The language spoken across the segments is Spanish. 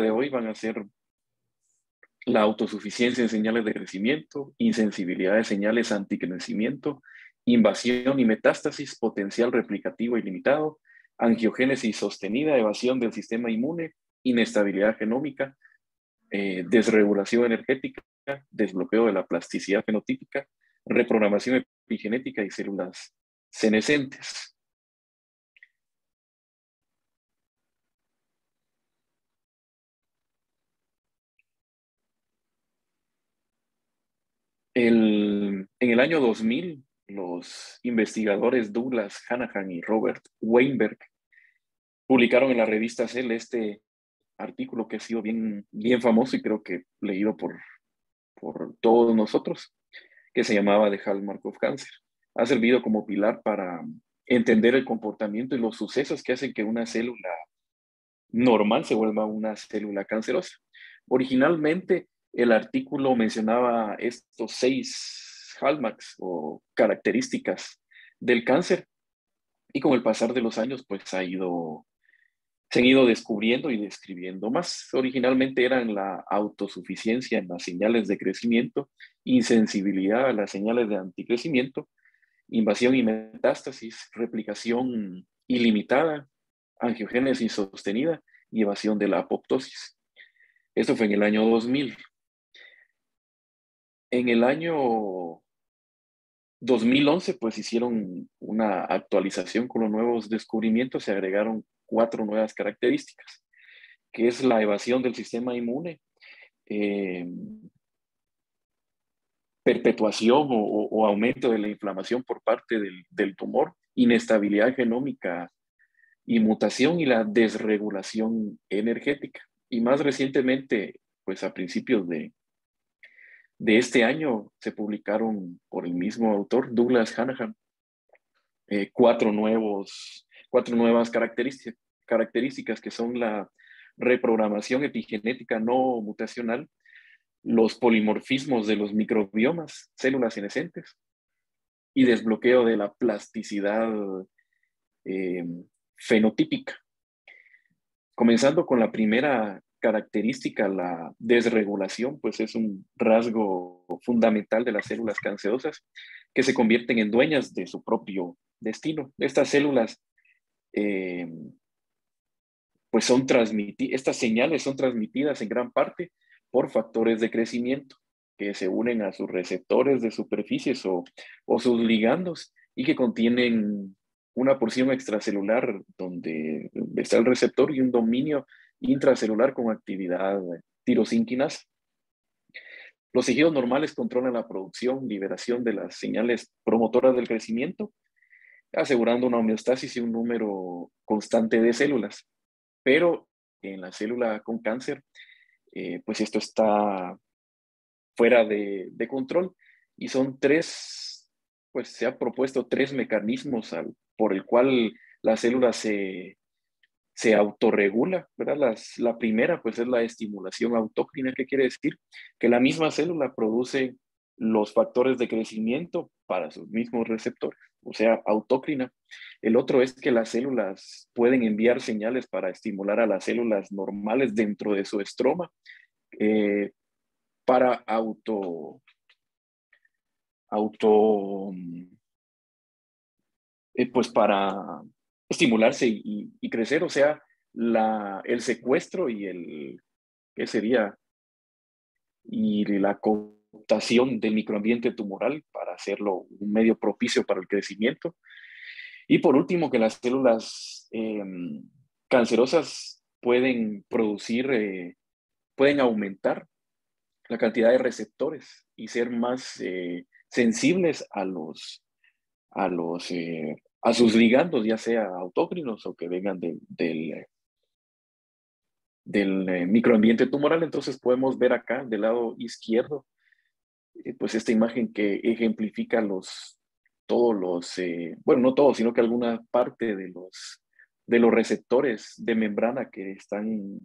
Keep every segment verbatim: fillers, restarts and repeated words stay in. de hoy van a ser la autosuficiencia en señales de crecimiento, insensibilidad de señales anticrecimiento, invasión y metástasis, potencial replicativo ilimitado, angiogénesis sostenida, evasión del sistema inmune, inestabilidad genómica, eh, desregulación energética, desbloqueo de la plasticidad fenotípica, reprogramación epigenética y células senescentes. El, en el año dos mil, los investigadores Douglas Hanahan y Robert Weinberg publicaron en la revista Cell este artículo que ha sido bien, bien famoso y creo que leído por, por todos nosotros, que se llamaba The Hallmarks of Cancer. Ha servido como pilar para entender el comportamiento y los sucesos que hacen que una célula normal se vuelva una célula cancerosa. Originalmente, el artículo mencionaba estos seis hallmarks o características del cáncer y con el pasar de los años pues ha ido, se han ido descubriendo y describiendo más. Originalmente eran la autosuficiencia en las señales de crecimiento, insensibilidad a las señales de anticrecimiento, invasión y metástasis, replicación ilimitada, angiogénesis sostenida y evasión de la apoptosis. Esto fue en el año dos mil. En el año dos mil once, pues hicieron una actualización con los nuevos descubrimientos, se agregaron cuatro nuevas características, que es la evasión del sistema inmune, eh, perpetuación o, o aumento de la inflamación por parte del, del tumor, inestabilidad genómica y mutación y la desregulación energética. Y más recientemente, pues a principios de De este año se publicaron por el mismo autor, Douglas Hanahan, eh, cuatro, nuevos, cuatro nuevas característica, características que son la reprogramación epigenética no mutacional, los polimorfismos de los microbiomas, células senescentes y desbloqueo de la plasticidad eh, fenotípica. Comenzando con la primera característica, la desregulación, pues es un rasgo fundamental de las células cancerosas que se convierten en dueñas de su propio destino. Estas células, eh, pues son transmitidas, estas señales son transmitidas en gran parte por factores de crecimiento que se unen a sus receptores de superficies o, o sus ligandos y que contienen una porción extracelular donde está el receptor y un dominio intracelular con actividad tirosinquinasa. Los tejidos normales controlan la producción, liberación de las señales promotoras del crecimiento, asegurando una homeostasis y un número constante de células. Pero en la célula con cáncer, eh, pues esto está fuera de, de control y son tres, pues se han propuesto tres mecanismos al, por el cual la célula se... se autorregula, ¿verdad? Las, la primera pues es la estimulación autócrina, que quiere decir que la misma célula produce los factores de crecimiento para sus mismos receptores, o sea, autócrina. El otro es que las células pueden enviar señales para estimular a las células normales dentro de su estroma eh, para auto... auto... Eh, pues para... estimularse y, y, y crecer, o sea, la, el secuestro y el, ¿qué sería? Y la cooptación del microambiente tumoral para hacerlo un medio propicio para el crecimiento. Y por último, que las células eh, cancerosas pueden producir, eh, pueden aumentar la cantidad de receptores y ser más eh, sensibles a los, a los eh, a sus ligandos, ya sea autócrinos o que vengan de, de, del, del microambiente tumoral. Entonces podemos ver acá, del lado izquierdo, pues esta imagen que ejemplifica los, todos los, eh, bueno, no todos, sino que alguna parte de los, de los receptores de membrana que están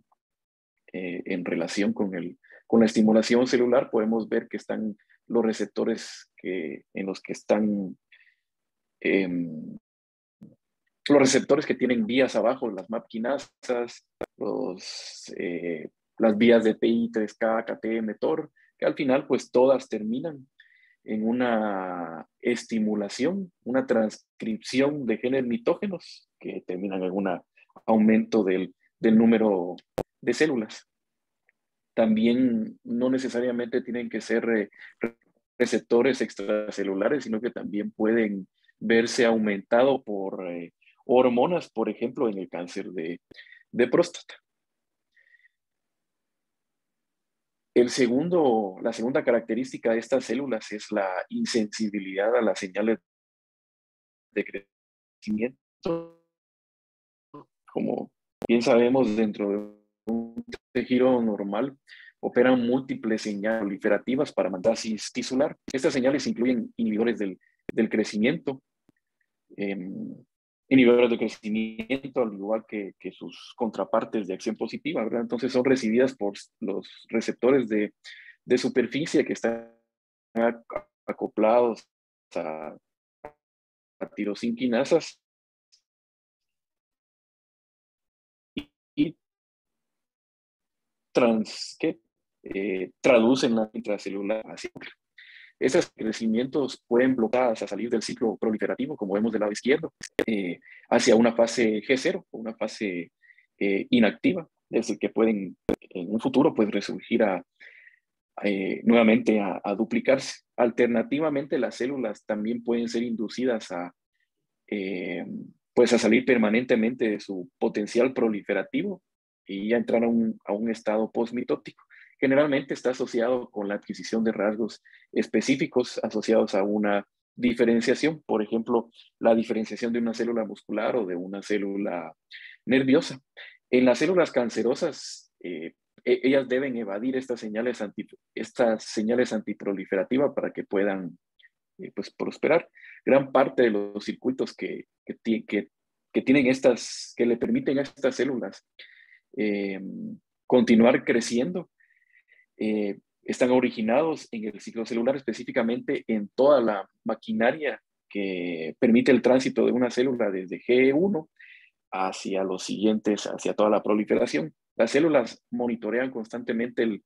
eh, en relación con, el, con la estimulación celular. Podemos ver que están los receptores que, en los que están eh, los receptores que tienen vías abajo, las map kinasas, los eh, las vías de P I, tres K, K T M, T O R, que al final pues todas terminan en una estimulación, una transcripción de genes mitógenos que terminan en un aumento del, del número de células. También no necesariamente tienen que ser re, receptores extracelulares, sino que también pueden verse aumentado por eh, hormonas, por ejemplo, en el cáncer de, de próstata. El segundo, la segunda característica de estas células es la insensibilidad a las señales de crecimiento. Como bien sabemos, dentro de un tejido normal operan múltiples señales proliferativas para metastasis tisular. Estas señales incluyen inhibidores del, del crecimiento, eh, inhibidores de crecimiento, al igual que, que sus contrapartes de acción positiva, ¿verdad? Entonces son recibidas por los receptores de, de superficie que están acoplados a, a tirosinquinasas y, y trans, que eh, traducen la intracelular hacia el núcleo. Estos crecimientos pueden bloquearse a salir del ciclo proliferativo, como vemos del lado izquierdo, eh, hacia una fase G cero, una fase eh, inactiva, es decir, que pueden en un futuro pues, resurgir a, eh, nuevamente a, a duplicarse. Alternativamente, las células también pueden ser inducidas a, eh, pues, a salir permanentemente de su potencial proliferativo y a entrar a un, a un estado postmitótico. Generalmente está asociado con la adquisición de rasgos específicos asociados a una diferenciación, por ejemplo, la diferenciación de una célula muscular o de una célula nerviosa. En las células cancerosas, eh, ellas deben evadir estas señales, anti, estas señales antiproliferativas para que puedan eh, pues, prosperar. Gran parte de los circuitos que, que, que, que tienen estas, que le permiten a estas células eh, continuar creciendo, Eh, están originados en el ciclo celular, específicamente en toda la maquinaria que permite el tránsito de una célula desde G uno hacia los siguientes, hacia toda la proliferación. Las células monitorean constantemente el,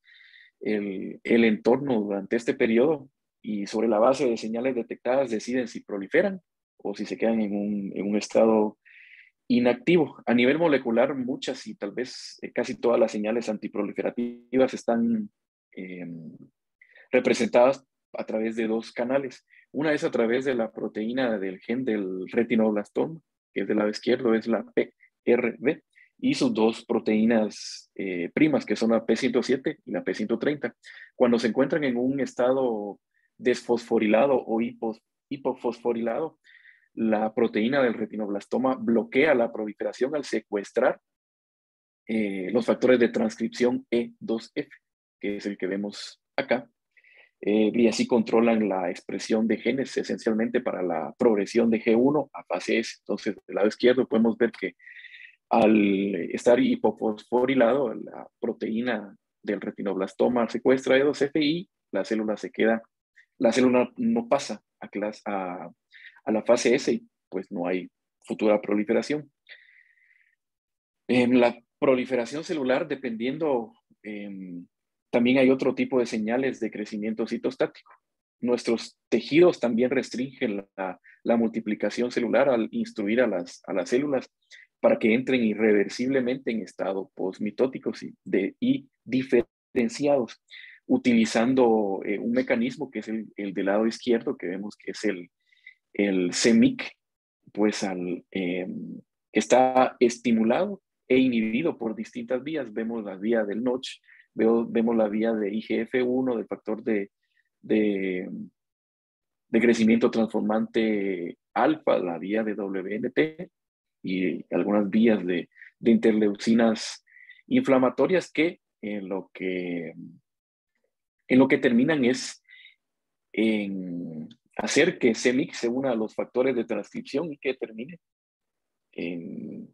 el, el entorno durante este periodo y sobre la base de señales detectadas deciden si proliferan o si se quedan en un, en un estado inactivo. A nivel molecular, muchas y tal vez eh, casi todas las señales antiproliferativas están eh, representadas a través de dos canales. Una es a través de la proteína del gen del retinoblastoma, que es del lado izquierdo, es la P R B, y sus dos proteínas eh, primas, que son la P ciento siete y la P ciento treinta. Cuando se encuentran en un estado desfosforilado o hipofosforilado, la proteína del retinoblastoma bloquea la proliferación al secuestrar eh, los factores de transcripción E dos F, que es el que vemos acá, eh, y así controlan la expresión de genes esencialmente para la progresión de G uno a fase S. Entonces, del lado izquierdo podemos ver que al estar hipofosforilado, la proteína del retinoblastoma secuestra E dos F y la célula se queda, la célula no pasa a clase A. a la fase S y pues no hay futura proliferación. Eh, la proliferación celular, dependiendo, eh, también hay otro tipo de señales de crecimiento citostático. Nuestros tejidos también restringen la, la multiplicación celular al instruir a las, a las células para que entren irreversiblemente en estado postmitóticos y, de, y diferenciados, utilizando eh, un mecanismo que es el, el del lado izquierdo, que vemos que es el el c-myc, pues al, eh, está estimulado e inhibido por distintas vías. Vemos la vía del notch, veo, vemos la vía de I G F uno, del factor de, de, de crecimiento transformante alfa, la vía de W N T y algunas vías de, de interleucinas inflamatorias que en lo que, en lo que terminan es en hacer que c-myc se una a los factores de transcripción y que termine en,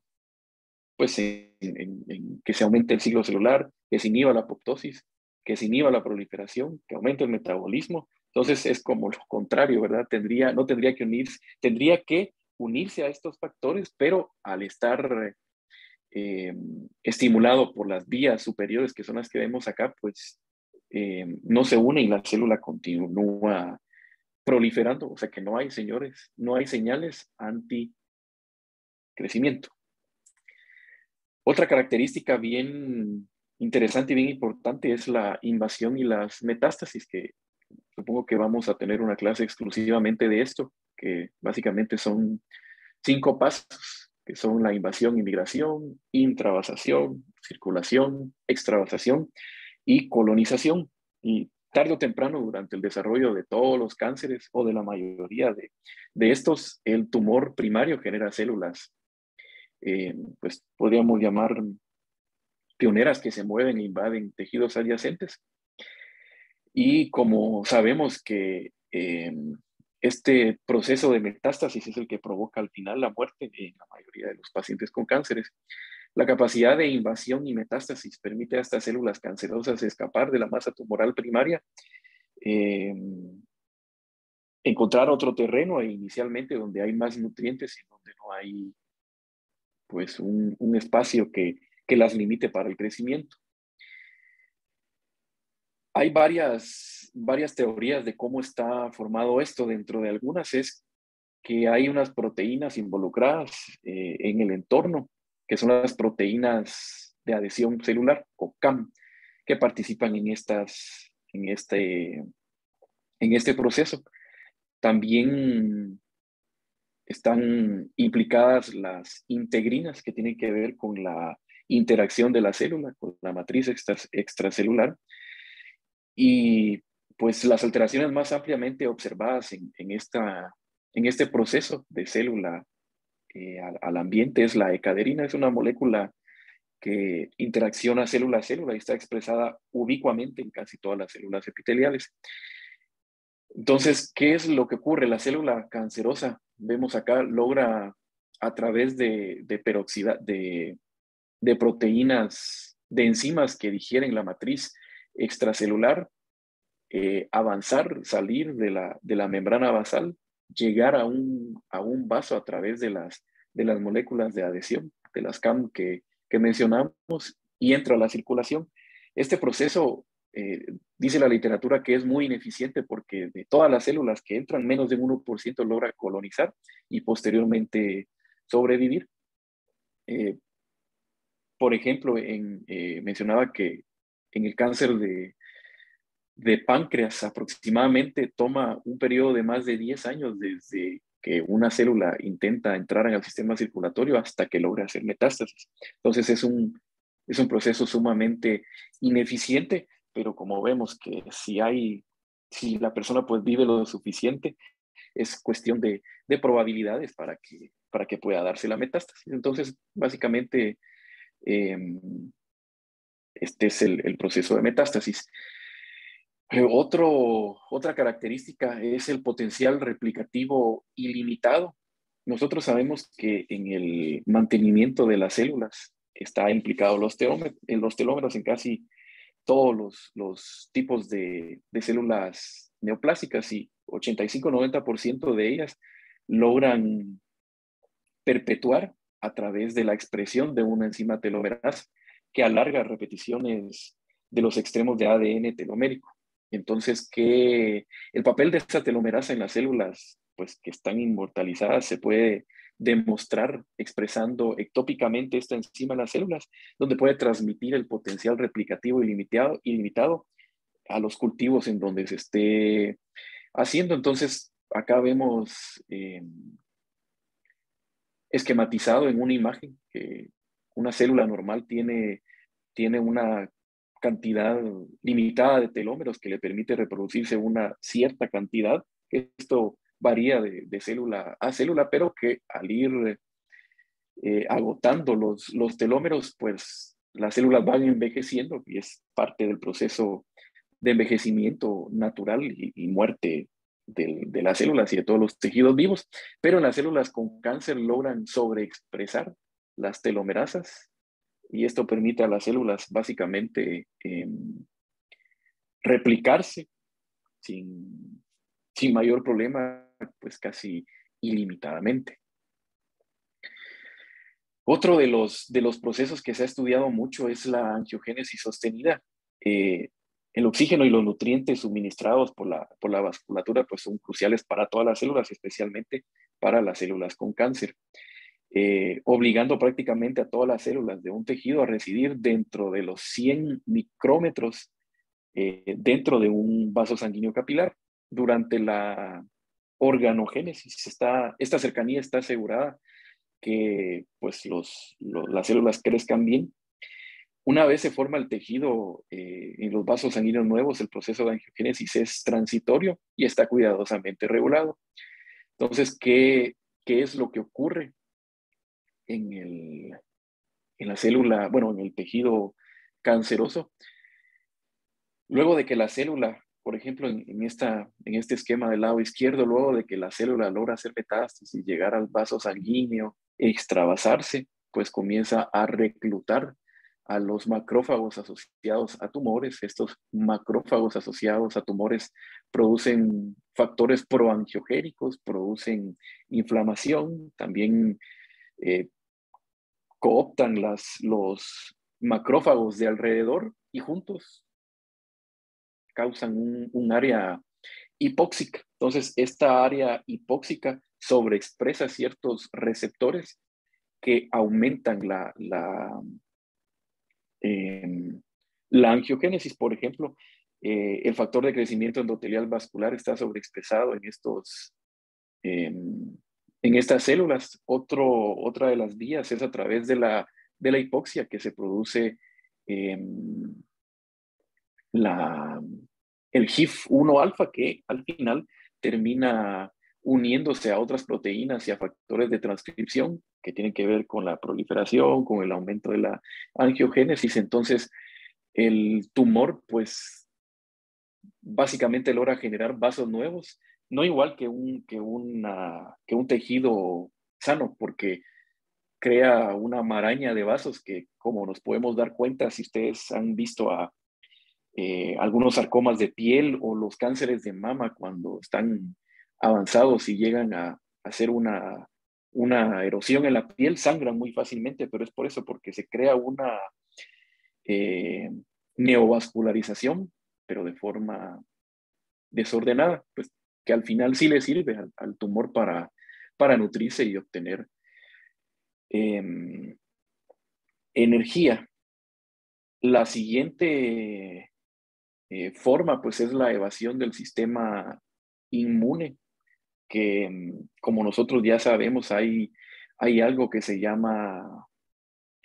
pues en, en, en que se aumente el ciclo celular, que se inhiba la apoptosis, que se inhiba la proliferación, que aumente el metabolismo. Entonces es como lo contrario, ¿verdad? Tendría, no tendría que unirse, tendría que unirse a estos factores, pero al estar eh, estimulado por las vías superiores, que son las que vemos acá, pues eh, no se une y la célula continúa proliferando. O sea que no hay, señores, no hay señales anticrecimiento. Otra característica bien interesante y bien importante es la invasión y las metástasis, que supongo que vamos a tener una clase exclusivamente de esto, que básicamente son cinco pasos, que son la invasión y migración, intravasación, circulación, extravasación y colonización. Y tarde o temprano, durante el desarrollo de todos los cánceres o de la mayoría de, de estos, el tumor primario genera células, eh, pues podríamos llamar pioneras, que se mueven e invaden tejidos adyacentes. Y como sabemos que eh, este proceso de metástasis es el que provoca al final la muerte en la mayoría de los pacientes con cánceres, la capacidad de invasión y metástasis permite a estas células cancerosas escapar de la masa tumoral primaria, eh, encontrar otro terreno, e inicialmente donde hay más nutrientes y donde no hay pues un, un espacio que que las limite para el crecimiento. Hay varias, varias teorías de cómo está formado esto. Dentro de algunas es que hay unas proteínas involucradas eh, en el entorno, que son las proteínas de adhesión celular, o C A M, que participan en, estas, en, este, en este proceso. También están implicadas las integrinas, que tienen que ver con la interacción de la célula con la matriz extracelular. Y pues las alteraciones más ampliamente observadas en, en, esta, en este proceso de célula eh, al, al ambiente es la E-cadherina. Es una molécula que interacciona célula a célula y está expresada ubicuamente en casi todas las células epiteliales. Entonces, ¿qué es lo que ocurre? La célula cancerosa, vemos acá, logra a través de, de peroxidasa, de de proteínas, de enzimas que digieren la matriz extracelular, eh, avanzar, salir de la, de la membrana basal, llegar a un, a un vaso a través de las, de las moléculas de adhesión, de las C A M que, que mencionamos, y entra a la circulación. Este proceso, eh, dice la literatura, que es muy ineficiente, porque de todas las células que entran, menos de un uno por ciento logra colonizar y posteriormente sobrevivir. Eh, Por ejemplo, en, eh, mencionaba que en el cáncer de, de páncreas aproximadamente toma un periodo de más de diez años desde que una célula intenta entrar en el sistema circulatorio hasta que logra hacer metástasis. Entonces es un, es un proceso sumamente ineficiente, pero como vemos que si, hay, si la persona pues vive lo suficiente, es cuestión de, de probabilidades para que, para que pueda darse la metástasis. Entonces básicamente... este es el, el proceso de metástasis. Otro, otra característica es el potencial replicativo ilimitado. Nosotros sabemos que en el mantenimiento de las células está implicado los telómeros, los telómeros en casi todos los, los tipos de, de células neoplásicas, y ochenta y cinco a noventa por ciento de ellas logran perpetuar a través de la expresión de una enzima telomerasa que alarga repeticiones de los extremos de A D N telomérico. Entonces, que el papel de esta telomerasa en las células pues, que están inmortalizadas se puede demostrar expresando ectópicamente esta enzima en las células, donde puede transmitir el potencial replicativo ilimitado, ilimitado a los cultivos en donde se esté haciendo. Entonces, acá vemos... Eh, esquematizado en una imagen que una célula normal tiene, tiene una cantidad limitada de telómeros que le permite reproducirse una cierta cantidad. Esto varía de, de célula a célula, pero que al ir eh, agotando los, los telómeros, pues las células van envejeciendo, y es parte del proceso de envejecimiento natural y, y muerte De, de las células y de todos los tejidos vivos. Pero en las células con cáncer logran sobreexpresar las telomerasas, y esto permite a las células básicamente eh, replicarse sin, sin mayor problema, pues casi ilimitadamente. Otro de los, de los procesos que se ha estudiado mucho es la angiogénesis sostenida. Eh, el oxígeno y los nutrientes suministrados por la, por la vasculatura pues son cruciales para todas las células, especialmente para las células con cáncer, eh, obligando prácticamente a todas las células de un tejido a residir dentro de los cien micrómetros eh, dentro de un vaso sanguíneo capilar. Durante la organogénesis, está, esta cercanía está asegurada que pues, los, los, las células crezcan bien. Una vez se forma el tejido eh, en los vasos sanguíneos nuevos, el proceso de angiogénesis es transitorio y está cuidadosamente regulado. Entonces, ¿qué, qué es lo que ocurre en, el, en la célula, bueno, en el tejido canceroso? Luego de que la célula, por ejemplo, en, en, esta, en este esquema del lado izquierdo, luego de que la célula logra hacer metástasis y llegar al vaso sanguíneo, extravasarse, pues comienza a reclutar a los macrófagos asociados a tumores. Estos macrófagos asociados a tumores producen factores proangiogénicos, producen inflamación, también eh, cooptan las, los macrófagos de alrededor y juntos causan un, un área hipóxica. Entonces, esta área hipóxica sobreexpresa ciertos receptores que aumentan la... la Eh, la angiogénesis. Por ejemplo, eh, el factor de crecimiento endotelial vascular está sobreexpresado en, estos, eh, en estas células. Otro, otra de las vías es a través de la, de la hipoxia que se produce eh, la, el H I F uno alfa, que al final termina uniéndose a otras proteínas y a factores de transcripción que tienen que ver con la proliferación, con el aumento de la angiogénesis. Entonces, el tumor, pues, básicamente logra generar vasos nuevos, no igual que un, que una, que un tejido sano, porque crea una maraña de vasos que, como nos podemos dar cuenta, si ustedes han visto a eh, algunos sarcomas de piel o los cánceres de mama cuando están avanzados y llegan a hacer una, una erosión en la piel, sangran muy fácilmente, pero es por eso, porque se crea una eh, neovascularización, pero de forma desordenada, pues que al final sí le sirve al, al tumor para, para nutrirse y obtener eh, energía. La siguiente eh, forma, pues, es la evasión del sistema inmune, que como nosotros ya sabemos hay, hay algo que se llama,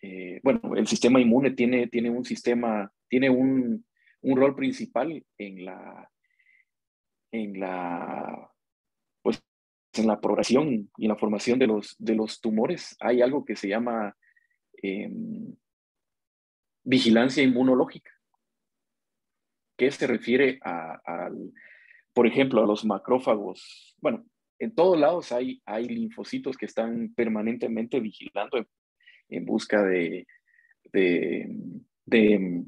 eh, bueno, el sistema inmune tiene, tiene un sistema, tiene un, un rol principal en la, en la, pues, en la progresión y en la formación de los, de los tumores. Hay algo que se llama eh, vigilancia inmunológica, que se refiere a, al por ejemplo, a los macrófagos. Bueno, en todos lados hay, hay linfocitos que están permanentemente vigilando en, en busca de, de, de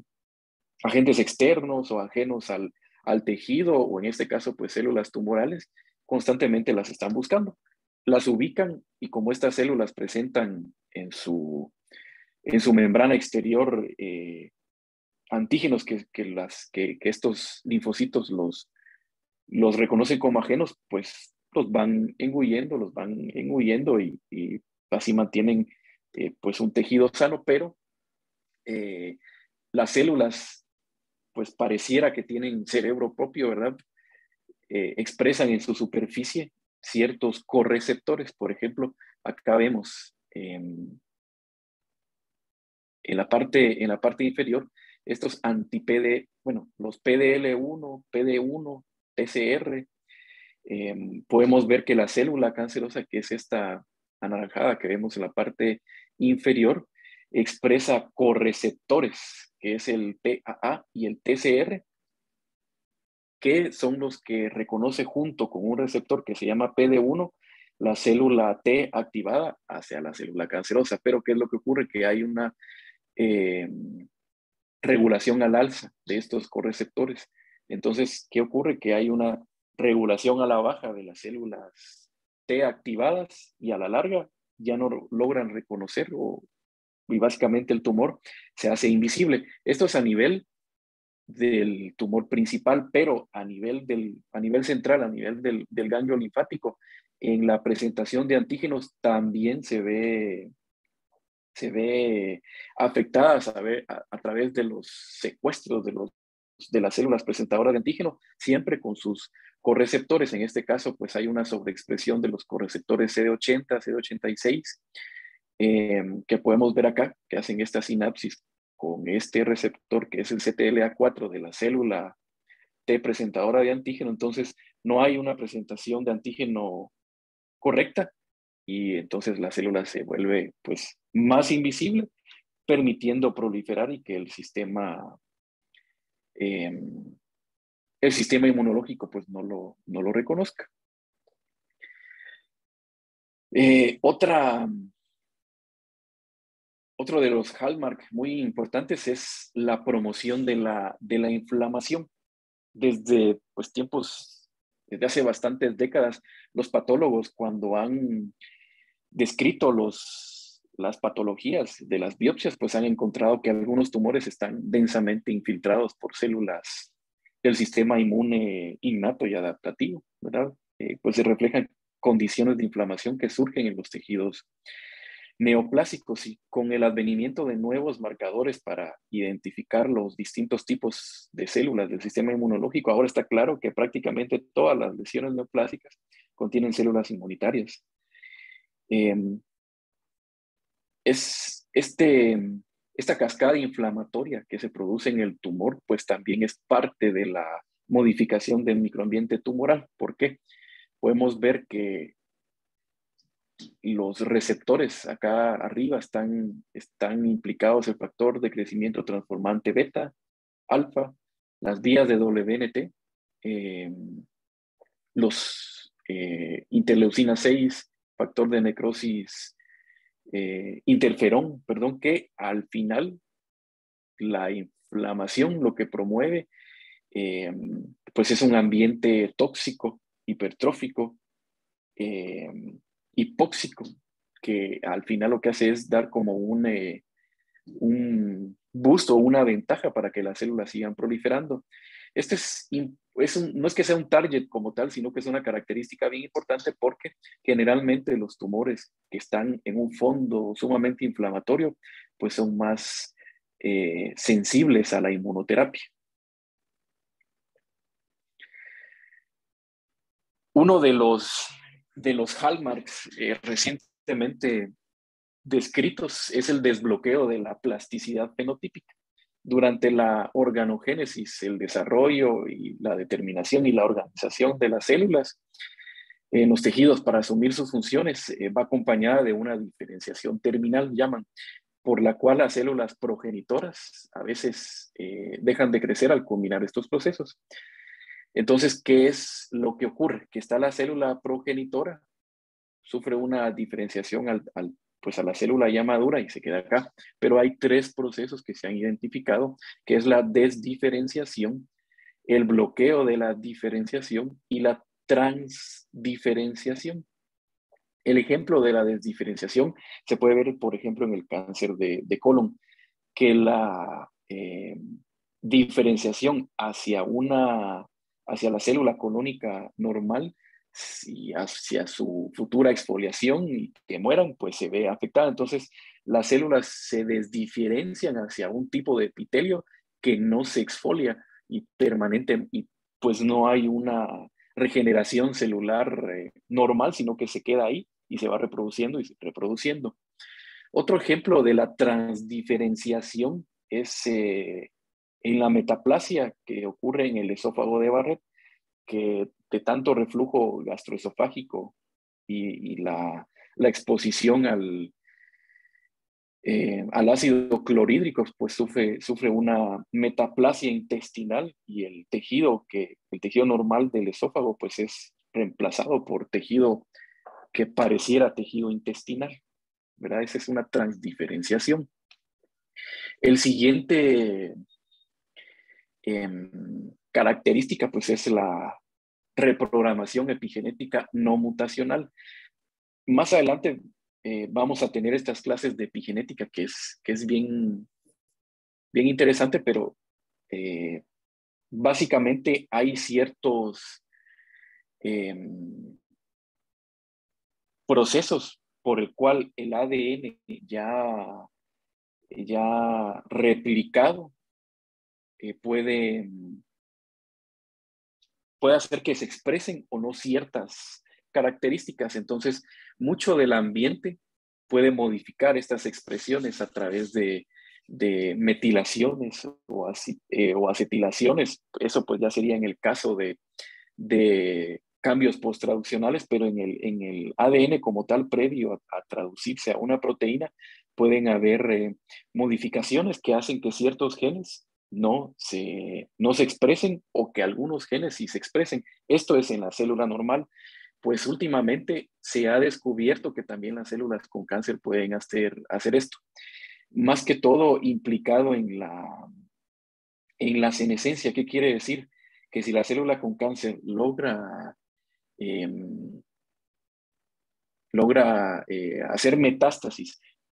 agentes externos o ajenos al, al tejido, o en este caso, pues, células tumorales. Constantemente las están buscando, las ubican, y como estas células presentan en su, en su membrana exterior eh, antígenos que, que, las, que, que estos linfocitos los los reconocen como ajenos, pues los van engullendo, los van engullendo y, y así mantienen eh, pues un tejido sano, pero eh, las células, pues pareciera que tienen cerebro propio, ¿verdad? Eh, expresan en su superficie ciertos correceptores. Por ejemplo, acá vemos eh, en, la parte, en la parte inferior estos anti-P D, bueno, los P D L uno, P D uno, T C R. Eh, podemos ver que la célula cancerosa, que es esta anaranjada que vemos en la parte inferior, expresa correceptores, que es el P A A y el T C R, que son los que reconoce junto con un receptor que se llama P D uno, la célula T activada hacia la célula cancerosa. Pero ¿qué es lo que ocurre? Que hay una eh, regulación al alza de estos correceptores. Entonces, ¿qué ocurre? Que hay una regulación a la baja de las células T activadas, y a la larga ya no logran reconocer o y básicamente el tumor se hace invisible. Esto es a nivel del tumor principal, pero a nivel, del, a nivel central, a nivel del, del ganglio linfático, en la presentación de antígenos también se ve, se ve afectada a, a través de los secuestros de, los, de las células presentadoras de antígenos, siempre con sus correceptores. En este caso, pues hay una sobreexpresión de los correceptores C D ochenta, C D ochenta y seis, eh, que podemos ver acá, que hacen esta sinapsis con este receptor que es el C T L A cuatro de la célula T presentadora de antígeno. Entonces no hay una presentación de antígeno correcta y entonces la célula se vuelve pues más invisible, permitiendo proliferar y que el sistema eh, el sistema inmunológico pues no lo, no lo reconozca. Eh, otra Otro de los hallmarks muy importantes es la promoción de la, de la inflamación. Desde pues, tiempos, desde hace bastantes décadas, los patólogos, cuando han descrito los, las patologías de las biopsias, pues han encontrado que algunos tumores están densamente infiltrados por células del sistema inmune innato y adaptativo, ¿verdad? Eh, pues se reflejan condiciones de inflamación que surgen en los tejidos neoplásicos, y con el advenimiento de nuevos marcadores para identificar los distintos tipos de células del sistema inmunológico, ahora está claro que prácticamente todas las lesiones neoplásicas contienen células inmunitarias. Eh, es este, esta cascada inflamatoria que se produce en el tumor, pues también es parte de la modificación del microambiente tumoral. ¿Por qué? Podemos ver que los receptores acá arriba están, están implicados el factor de crecimiento transformante beta, alfa, las vías de W N T, eh, los eh, interleucina seis, factor de necrosis, eh, interferón, perdón, que al final la inflamación lo que promueve eh, pues es un ambiente tóxico, hipertrófico, eh, hipóxico, que al final lo que hace es dar como un, eh, un boost o una ventaja para que las células sigan proliferando. Este es, es un, no es que sea un target como tal, sino que es una característica bien importante, porque generalmente los tumores que están en un fondo sumamente inflamatorio pues son más eh, sensibles a la inmunoterapia. Uno de los de los hallmarks eh, recientemente descritos es el desbloqueo de la plasticidad fenotípica. Durante la organogénesis, el desarrollo y la determinación y la organización de las células en los tejidos para asumir sus funciones eh, va acompañada de una diferenciación terminal, llaman, por la cual las células progenitoras a veces eh, dejan de crecer al culminar estos procesos. Entonces, ¿qué es lo que ocurre? Que está la célula progenitora, sufre una diferenciación al, al, pues a la célula ya madura y se queda acá. Pero hay tres procesos que se han identificado, que es la desdiferenciación, el bloqueo de la diferenciación y la transdiferenciación. El ejemplo de la desdiferenciación se puede ver, por ejemplo, en el cáncer de, de colon, que la eh, diferenciación hacia una... hacia la célula colónica normal y hacia su futura exfoliación y que mueran, pues se ve afectada. Entonces, las células se desdiferencian hacia un tipo de epitelio que no se exfolia y permanente, y pues no hay una regeneración celular eh, normal, sino que se queda ahí y se va reproduciendo y reproduciendo. Otro ejemplo de la transdiferenciación es... Eh, en la metaplasia que ocurre en el esófago de Barrett, que de tanto reflujo gastroesofágico y, y la, la exposición al, eh, al ácido clorhídrico, pues sufre, sufre una metaplasia intestinal, y el tejido, que, el tejido normal del esófago pues es reemplazado por tejido que pareciera tejido intestinal, ¿verdad? Esa es una transdiferenciación. El siguiente... Eh, característica pues es la reprogramación epigenética no mutacional. Más adelante eh, vamos a tener estas clases de epigenética que es, que es bien, bien interesante, pero eh, básicamente hay ciertos eh, procesos por el cual el A D N ya, ya replicado eh, puede, puede hacer que se expresen o no ciertas características. Entonces, mucho del ambiente puede modificar estas expresiones a través de, de metilaciones o, así, eh, o acetilaciones. Eso pues ya sería en el caso de... de cambios postraduccionales, pero en el, en el A D N como tal, previo a, a traducirse a una proteína, pueden haber eh, modificaciones que hacen que ciertos genes no se, no se expresen o que algunos genes sí se expresen. Esto es en la célula normal. Pues últimamente se ha descubierto que también las células con cáncer pueden hacer, hacer esto. Más que todo implicado en la, en la senescencia. ¿Qué quiere decir? Que si la célula con cáncer logra Eh, logra eh, hacer metástasis,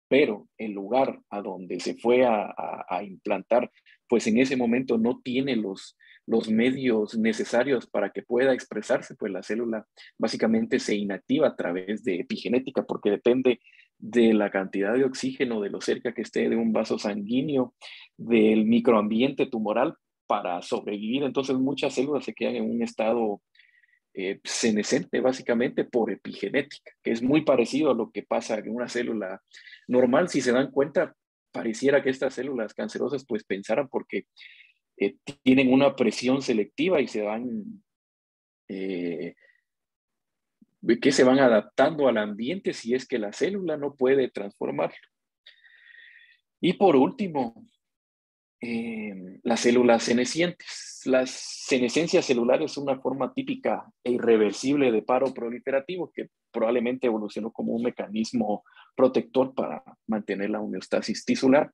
pero el lugar a donde se fue a, a, a implantar, pues en ese momento no tiene los, los medios necesarios para que pueda expresarse, pues la célula básicamente se inactiva a través de epigenética, porque depende de la cantidad de oxígeno, de lo cerca que esté de un vaso sanguíneo, del microambiente tumoral para sobrevivir. Entonces muchas células se quedan en un estado Eh, senescente básicamente por epigenética, que es muy parecido a lo que pasa en una célula normal. Si se dan cuenta, pareciera que estas células cancerosas pues pensaran porque eh, tienen una presión selectiva y se van, eh, que se van adaptando al ambiente si es que la célula no puede transformarlo. Y por último, Eh, las células senescientes. Las senescencias celulares son una forma típica e irreversible de paro proliferativo que probablemente evolucionó como un mecanismo protector para mantener la homeostasis tisular,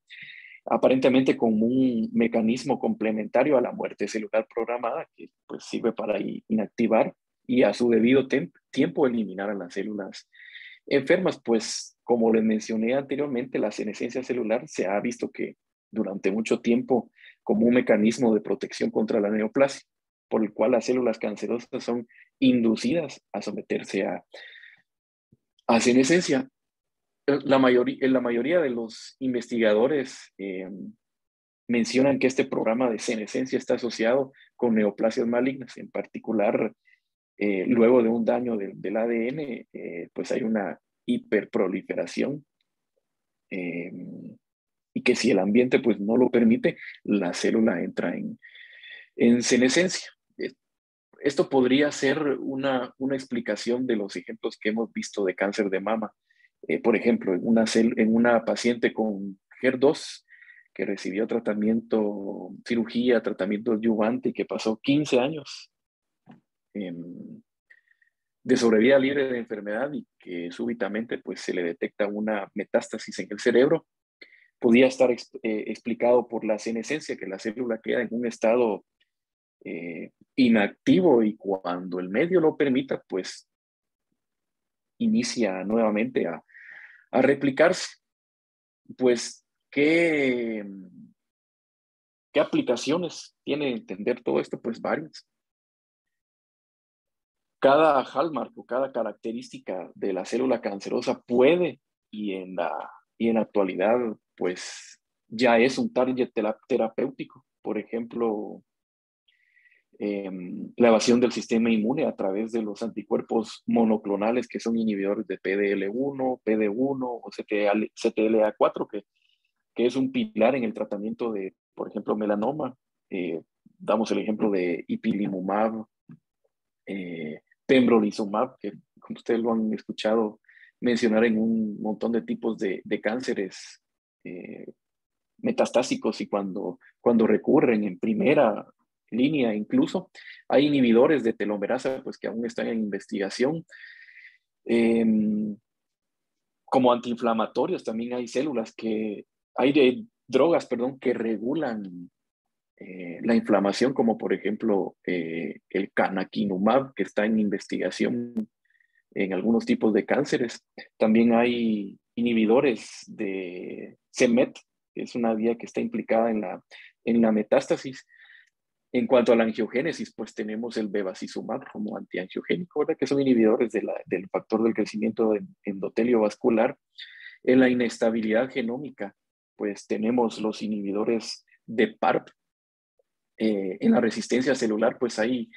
aparentemente como un mecanismo complementario a la muerte celular programada que pues, sirve para inactivar y a su debido tiempo eliminar a las células enfermas. Pues como les mencioné anteriormente, la senescencia celular se ha visto que durante mucho tiempo como un mecanismo de protección contra la neoplasia, por el cual las células cancerosas son inducidas a someterse a, a senescencia. La mayoría, la mayoría de los investigadores eh, mencionan que este programa de senescencia está asociado con neoplasias malignas, en particular eh, luego de un daño de, del A D N, eh, pues hay una hiperproliferación. Eh, Y que si el ambiente pues, no lo permite, la célula entra en, en senescencia. Esto podría ser una, una explicación de los ejemplos que hemos visto de cáncer de mama. Eh, por ejemplo, en una, en una paciente con H E R dos que recibió tratamiento, cirugía, tratamiento adyuvante y que pasó quince años eh, de sobrevida libre de enfermedad y que súbitamente pues, se le detecta una metástasis en el cerebro. Podía estar eh, explicado por la senescencia, que la célula queda en un estado eh, inactivo y cuando el medio lo permita, pues inicia nuevamente a, a replicarse. Pues, ¿qué, qué aplicaciones tiene entender todo esto? Pues varias. Cada hallmark o cada característica de la célula cancerosa puede y en la, y en la actualidad pues ya es un target terapéutico. Por ejemplo, eh, la evasión del sistema inmune a través de los anticuerpos monoclonales que son inhibidores de P D L uno, P D uno o C T L A cuatro, que, que es un pilar en el tratamiento de, por ejemplo, melanoma. Eh, damos el ejemplo de ipilimumab, eh, pembrolizumab, que como ustedes lo han escuchado mencionar en un montón de tipos de, de cánceres Eh, metastásicos, y cuando, cuando recurren en primera línea incluso. Hay inhibidores de telomerasa pues, que aún están en investigación. Eh, como antiinflamatorios también hay células que, hay de, drogas perdón, que regulan eh, la inflamación, como por ejemplo eh, el canakinumab, que está en investigación en algunos tipos de cánceres. También hay inhibidores de c-myc, que es una vía que está implicada en la, en la metástasis. En cuanto a la angiogénesis, pues tenemos el bevacizumab como antiangiogénico, ¿verdad?, que son inhibidores de la, del factor del crecimiento endotelio vascular. En la inestabilidad genómica, pues tenemos los inhibidores de PARP. Eh, en la resistencia celular, pues hay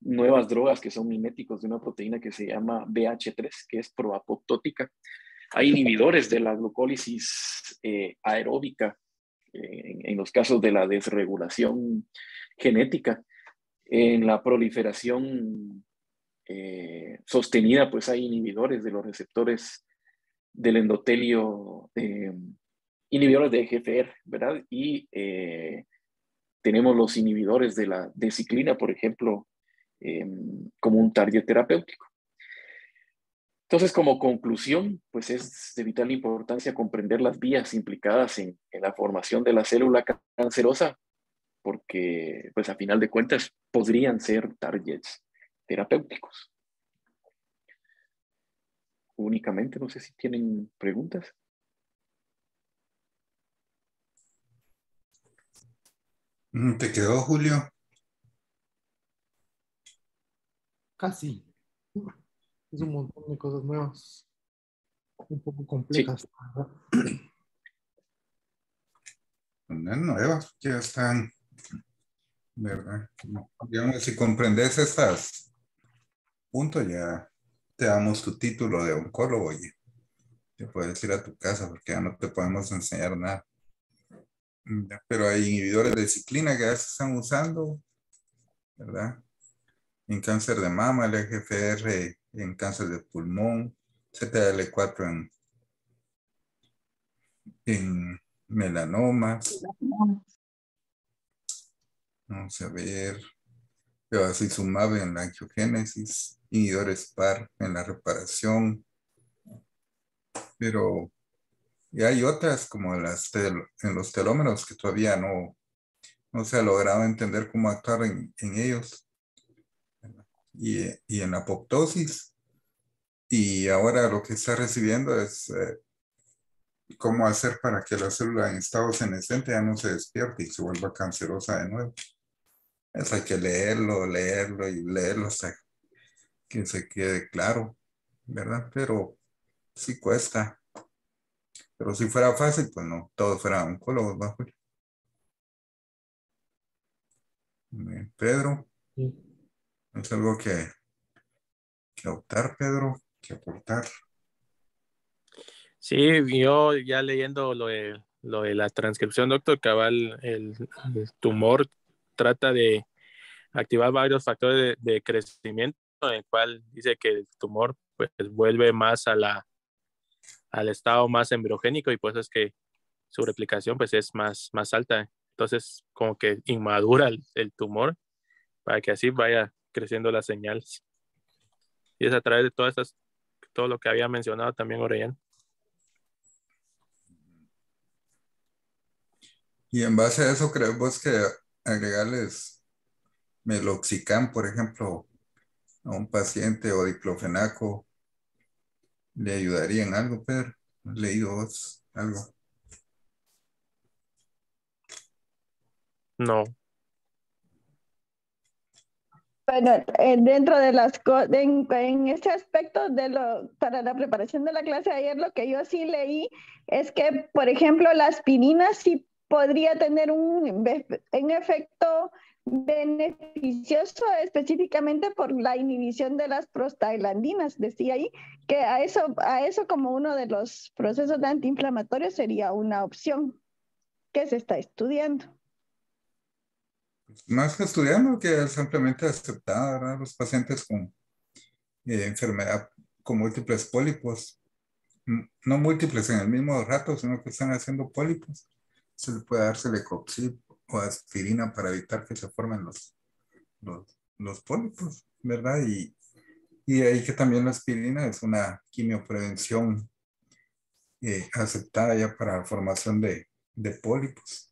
nuevas drogas que son miméticos de una proteína que se llama B H tres, que es proapoptótica. Hay inhibidores de la glucólisis eh, aeróbica eh, en, en los casos de la desregulación genética. En la proliferación eh, sostenida, pues hay inhibidores de los receptores del endotelio, eh, inhibidores de E G F R, ¿verdad? Y eh, tenemos los inhibidores de la deciclina, por ejemplo, eh, como un target terapéutico. Entonces, como conclusión, pues es de vital importancia comprender las vías implicadas en, en la formación de la célula cancerosa, porque, pues a final de cuentas, podrían ser targets terapéuticos. Únicamente, no sé si tienen preguntas. ¿Te quedó, Julio? Casi. Es un montón de cosas nuevas. Un poco complejas. Sí. No nuevas, ya están. ¿Verdad? No. Digamos, si comprendes esas puntos, ya te damos tu título de oncólogo y te puedes ir a tu casa porque ya no te podemos enseñar nada. Pero hay inhibidores de ciclina que ya se están usando, ¿verdad? En cáncer de mama, el E G F R en cáncer de pulmón, C T L A cuatro en, en melanomas. Vamos a ver. Bevacizumab en la angiogénesis, inhibidores PARP en la reparación. Pero y hay otras como las tel, en los telómeros que todavía no, no se ha logrado entender cómo actuar en, en ellos. Y, y en apoptosis. Y ahora lo que está recibiendo es eh, cómo hacer para que la célula en estado senescente ya no se despierte y se vuelva cancerosa de nuevo. Eso hay que leerlo, leerlo y leerlo hasta que se quede claro, ¿verdad? Pero sí cuesta. Pero si fuera fácil, pues no, todos fueran oncólogos, ¿no? Pedro, ¿es algo que, que optar, Pedro? ¿Que aportar? Sí, yo ya leyendo lo de, lo de la transcripción, doctor Cabal, el, el tumor trata de activar varios factores de, de crecimiento, en el cual dice que el tumor pues vuelve más a la al estado más embriogénico y por eso es que su replicación pues es más, más alta. Entonces como que inmadura el, el tumor para que así vaya creciendo las señales. Y es a través de todas estas, todo lo que había mencionado también Orellana. Y en base a eso, ¿crees vos que agregarles meloxicam, por ejemplo, a un paciente o diclofenaco le ayudaría en algo, Pedro? ¿Has leído vos algo? No. Bueno, dentro de las cosas, en, en ese aspecto de lo, para la preparación de la clase de ayer, lo que yo sí leí es que, por ejemplo, la aspirina sí podría tener un, un efecto beneficioso específicamente por la inhibición de las prostaglandinas, decía ahí, que a eso, a eso como uno de los procesos de antiinflamatorios sería una opción que se está estudiando. Más que estudiando, que es simplemente aceptada, ¿verdad? Los pacientes con eh, enfermedad, con múltiples pólipos, no múltiples en el mismo rato, sino que están haciendo pólipos, se le puede dar celecoxib o aspirina para evitar que se formen los, los, los pólipos, ¿verdad? Y, y ahí que también la aspirina es una quimioprevención eh, aceptada ya para la formación de, de pólipos.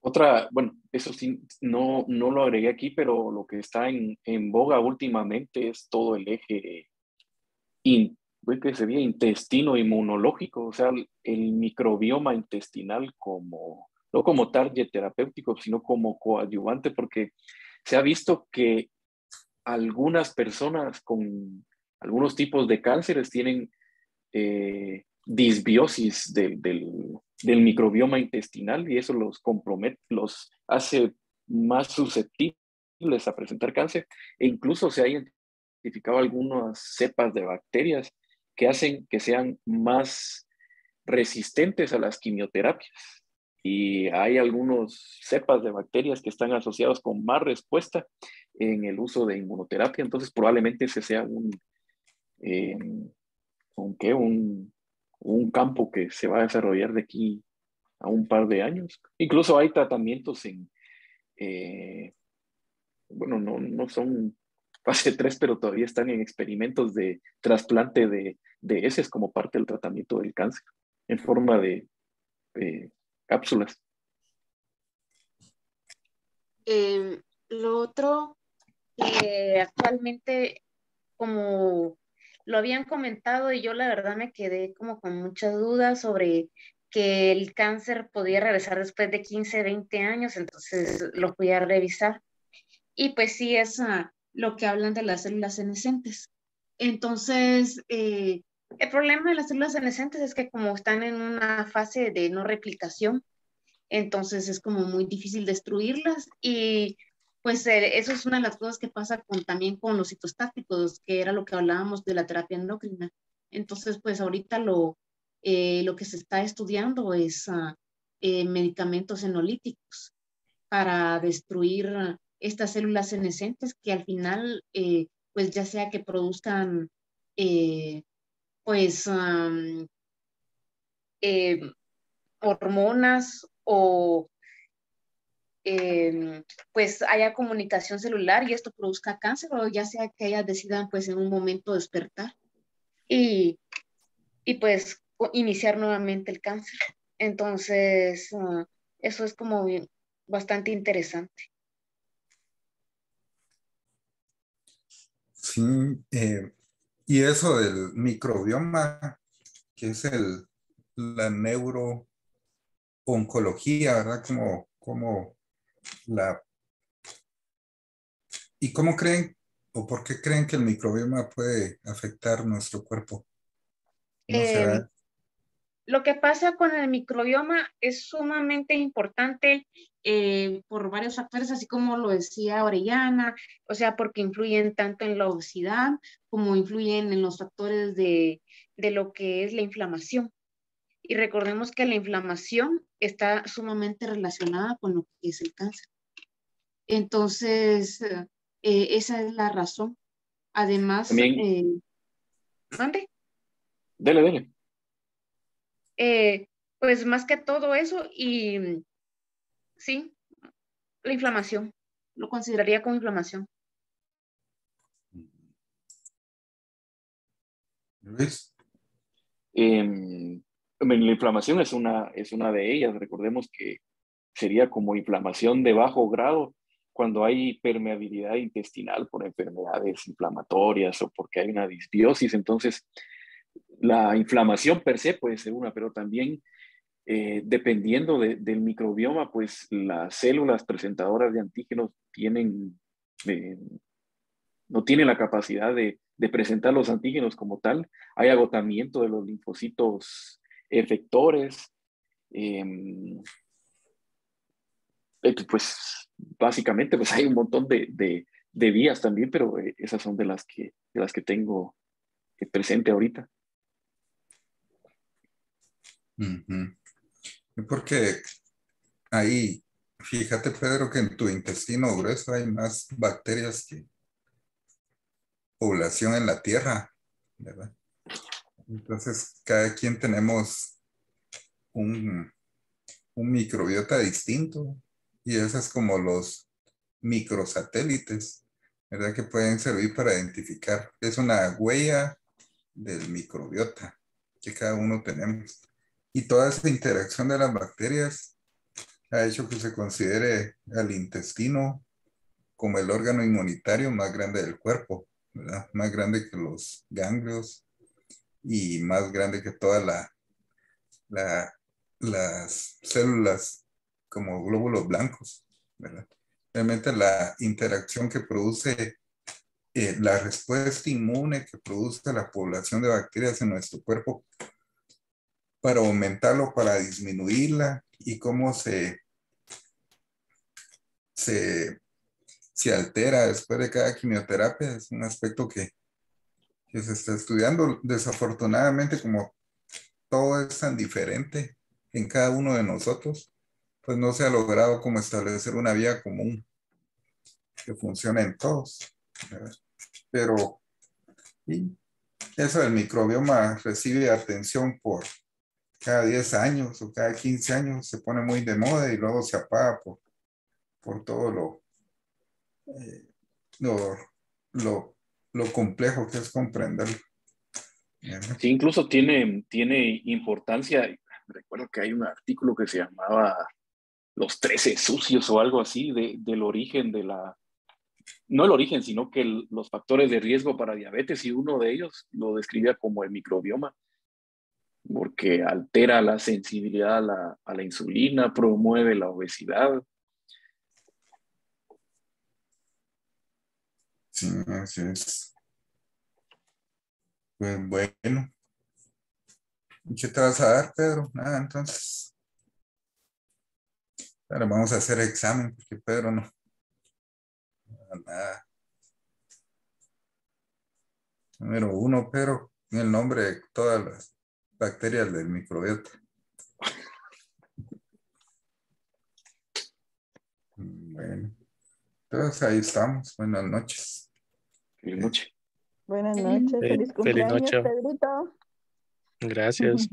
Otra, bueno, Eso sí, no, no lo agregué aquí, pero lo que está en, en boga últimamente es todo el eje in, que sería intestino inmunológico, o sea, el, el microbioma intestinal como, no como target terapéutico, sino como coadyuvante, porque se ha visto que algunas personas con algunos tipos de cánceres tienen eh, disbiosis del, del del microbioma intestinal y eso los compromete, los hace más susceptibles a presentar cáncer, e incluso se ha identificado algunas cepas de bacterias que hacen que sean más resistentes a las quimioterapias, y hay algunas cepas de bacterias que están asociadas con más respuesta en el uso de inmunoterapia. Entonces probablemente ese sea un eh, aunque un un campo que se va a desarrollar de aquí a un par de años. Incluso hay tratamientos en, eh, bueno, no, no son fase tres, pero todavía están en experimentos de trasplante de, de heces como parte del tratamiento del cáncer, en forma de eh, cápsulas. Eh, lo otro, eh, actualmente, como lo habían comentado y yo la verdad me quedé como con muchas dudas sobre que el cáncer podía regresar después de quince, veinte años, entonces lo fui a revisar. Y pues sí, es uh, lo que hablan de las células senescentes. Entonces, eh, el problema de las células senescentes es que como están en una fase de no replicación, entonces es como muy difícil destruirlas y... Pues eh, eso es una de las cosas que pasa con, también con los citostáticos, que era lo que hablábamos de la terapia endocrina. Entonces, pues ahorita lo, eh, lo que se está estudiando es uh, eh, medicamentos enolíticos para destruir uh, estas células senescentes que al final, eh, pues ya sea que produzcan, eh, pues, um, eh, hormonas o... Eh, pues haya comunicación celular y esto produzca cáncer, o ya sea que ellas decidan pues en un momento despertar y, y pues iniciar nuevamente el cáncer. Entonces uh, eso es como bastante interesante. Sí, eh, y eso del microbioma, que es el, la neurooncología, ¿verdad? Como, como La, ¿Y cómo creen o por qué creen que el microbioma puede afectar nuestro cuerpo? No eh, lo que pasa con el microbioma es sumamente importante eh, por varios factores, así como lo decía Orellana, o sea, porque influyen tanto en la obesidad como influyen en los factores de, de lo que es la inflamación. Y recordemos que la inflamación está sumamente relacionada con lo que es el cáncer. Entonces, eh, esa es la razón. Además, también, eh, ¿dónde? Dele, dele. Eh, pues más que todo eso y sí, la inflamación. Lo consideraría como inflamación. Luis. Eh, La inflamación es una, es una de ellas. Recordemos que sería como inflamación de bajo grado cuando hay permeabilidad intestinal por enfermedades inflamatorias o porque hay una disbiosis. Entonces, la inflamación per se puede ser una, pero también eh, dependiendo de, del microbioma, pues las células presentadoras de antígenos tienen, eh, no tienen la capacidad de, de presentar los antígenos como tal. Hay agotamiento de los linfocitos efectores, eh, pues básicamente pues hay un montón de, de, de vías también, pero esas son de las que, de las que tengo presente ahorita. Uh-huh. Porque ahí, fíjate Pedro, que en tu intestino grueso hay más bacterias que población en la Tierra, ¿verdad? Entonces, cada quien tenemos un, un microbiota distinto y eso es como los microsatélites, ¿verdad? Que pueden servir para identificar. Es una huella del microbiota que cada uno tenemos. Y toda esa interacción de las bacterias ha hecho que se considere al intestino como el órgano inmunitario más grande del cuerpo, ¿verdad? Más grande que los ganglios y más grande que todas la, la, las células como glóbulos blancos, ¿verdad? Realmente la interacción que produce, eh, la respuesta inmune que produce la población de bacterias en nuestro cuerpo para aumentarlo, para disminuirla, y cómo se, se, se altera después de cada quimioterapia es un aspecto que, que se está estudiando. Desafortunadamente, como todo es tan diferente en cada uno de nosotros, pues no se ha logrado como establecer una vía común que funcione en todos, ¿verdad? Pero y eso del microbioma recibe atención por cada diez años o cada quince años, se pone muy de moda y luego se apaga por, por todo lo, eh, lo, lo, lo complejo que es comprenderlo. Sí, incluso tiene, tiene importancia. Recuerdo que hay un artículo que se llamaba Los trece sucios o algo así, de, del origen de la, no el origen, sino que el, los factores de riesgo para diabetes, y uno de ellos lo describía como el microbioma, porque altera la sensibilidad a la, a la insulina, promueve la obesidad. Sí, así es. Pues bueno. ¿Qué te vas a dar, Pedro? Nada, entonces. Ahora vamos a hacer examen, porque Pedro no. Nada. Número uno, Pedro, en el nombre de todas las bacterias del microbiota. Bueno, entonces ahí estamos. Buenas noches. Feliz noche. Buenas noches. Feliz, feliz cumpleaños, noche. Pedrito. Gracias.